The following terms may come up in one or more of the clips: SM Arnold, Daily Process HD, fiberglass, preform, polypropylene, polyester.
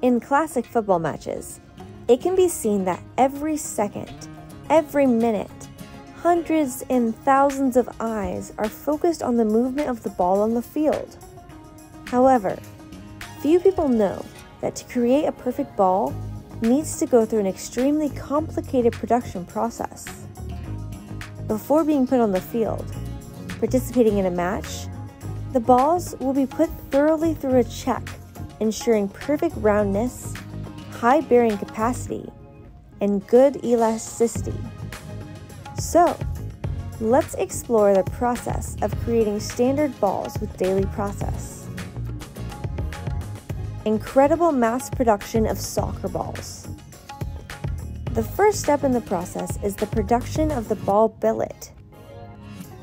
In classic football matches, it can be seen that every second, every minute, hundreds and thousands of eyes are focused on the movement of the ball on the field. However, few people know that to create a perfect ball needs to go through an extremely complicated production process. Before being put on the field, participating in a match, the balls will be put thoroughly through a check, ensuring perfect roundness, high bearing capacity, and good elasticity. So, let's explore the process of creating standard balls with Daily Process. Incredible mass production of soccer balls. The first step in the process is the production of the ball billet.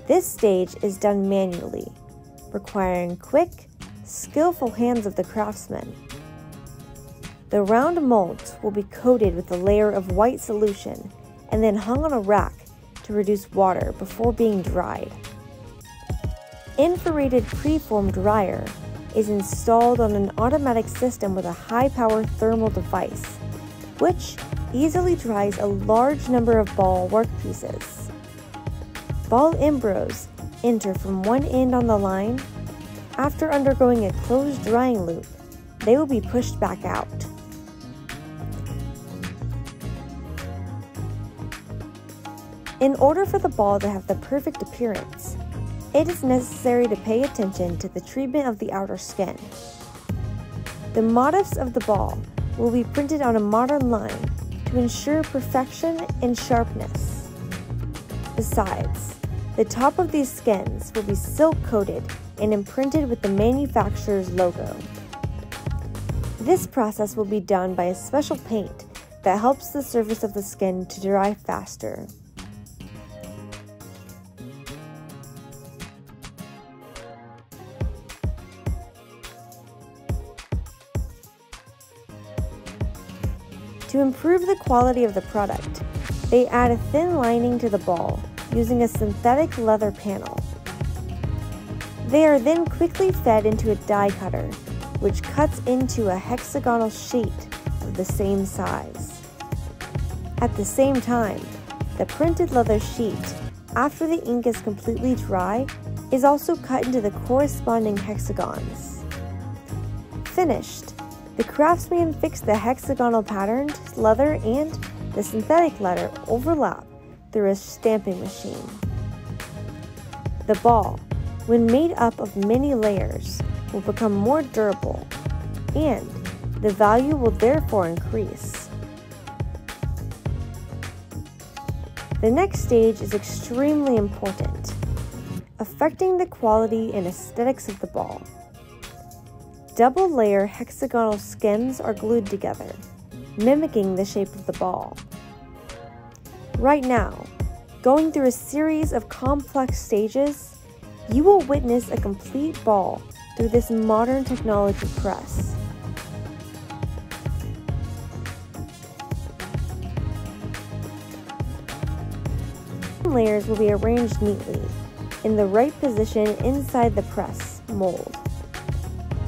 This stage is done manually, requiring quick, skillful hands of the craftsman. The round molds will be coated with a layer of white solution and then hung on a rack to reduce water before being dried. Infrared preform dryer is installed on an automatic system with a high-power thermal device, which easily dries a large number of ball workpieces. Ball imbros enter from one end on the line. After undergoing a closed drying loop, they will be pushed back out. In order for the ball to have the perfect appearance, it is necessary to pay attention to the treatment of the outer skin. The motifs of the ball will be printed on a modern line to ensure perfection and sharpness. Besides, the top of these skins will be silk-coated and imprinted with the manufacturer's logo. This process will be done by a special paint that helps the surface of the skin to dry faster. To improve the quality of the product, they add a thin lining to the ball using a synthetic leather panel. They are then quickly fed into a die cutter, which cuts into a hexagonal sheet of the same size. At the same time, the printed leather sheet, after the ink is completely dry, is also cut into the corresponding hexagons. Finished, the craftsman fixed the hexagonal patterned leather and the synthetic leather overlap through a stamping machine. The ball, when made up of many layers, will become more durable, and the value will therefore increase. The next stage is extremely important, affecting the quality and aesthetics of the ball. Double-layer hexagonal skins are glued together, mimicking the shape of the ball. Right now, going through a series of complex stages, you will witness a complete ball through this modern technology press. Layers will be arranged neatly, in the right position inside the press mold.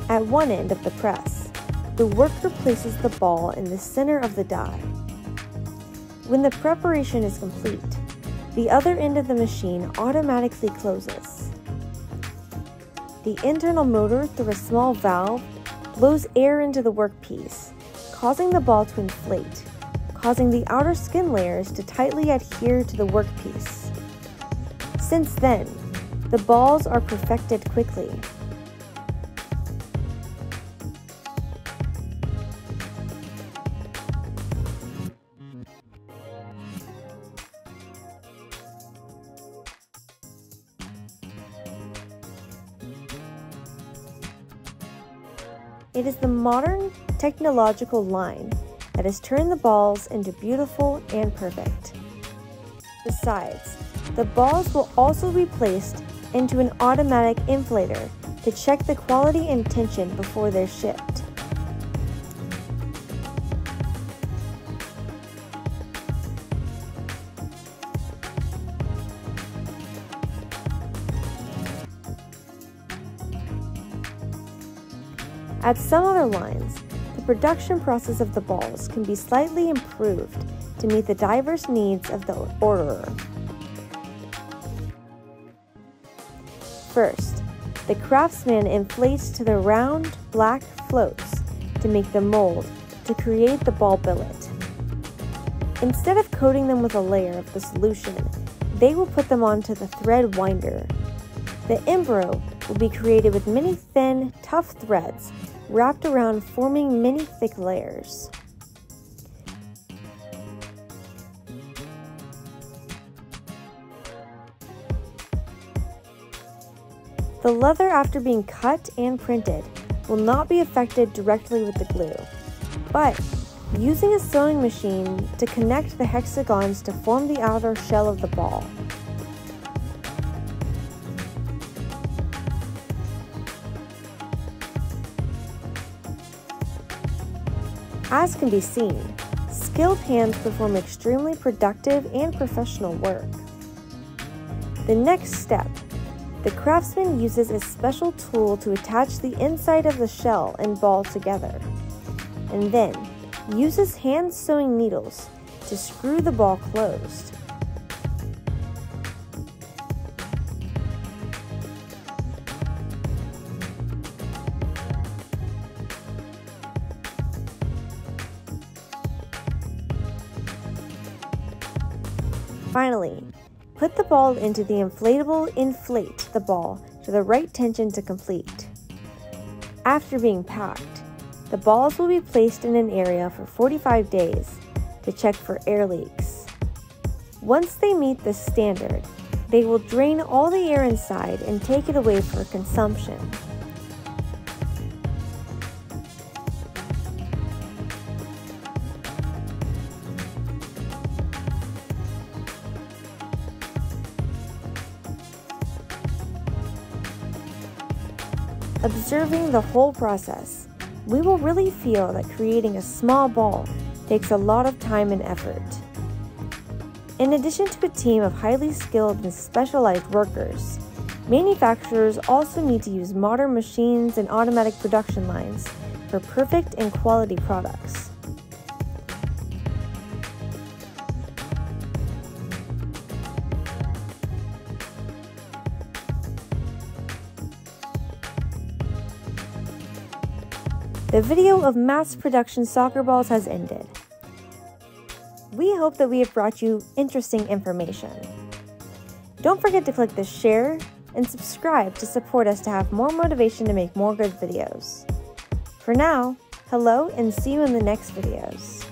At one end of the press, the worker places the ball in the center of the die. When the preparation is complete, the other end of the machine automatically closes. The internal motor, through a small valve, blows air into the workpiece, causing the ball to inflate, causing the outer skin layers to tightly adhere to the workpiece. Since then, the balls are perfected quickly. It is the modern technological line that has turned the balls into beautiful and perfect. Besides, the balls will also be placed into an automatic inflator to check the quality and tension before they're shipped. At some other lines, The production process of the balls can be slightly improved to meet the diverse needs of the orderer. First, the craftsman inflates to the round, black floats to make the mold to create the ball billet. Instead of coating them with a layer of the solution, they will put them onto the thread winder. The imbro will be created with many thin, tough threads wrapped around, forming many thick layers. The leather, after being cut and printed, will not be affected directly with the glue, but using a sewing machine to connect the hexagons to form the outer shell of the ball. As can be seen, skilled hands perform extremely productive and professional work. The next step, the craftsman uses a special tool to attach the inside of the shell and ball together, and then uses hand sewing needles to screw the ball closed. Finally, put the ball into the inflatable, inflate the ball to the right tension to complete. After being packed, the balls will be placed in an area for 45 days to check for air leaks. Once they meet this standard, they will drain all the air inside and take it away for consumption. Observing the whole process, we will really feel that creating a small ball takes a lot of time and effort. In addition to a team of highly skilled and specialized workers, manufacturers also need to use modern machines and automatic production lines for perfect and quality products. The video of mass production soccer balls has ended. We hope that we have brought you interesting information. Don't forget to click the share and subscribe to support us to have more motivation to make more good videos. For now, hello and see you in the next videos.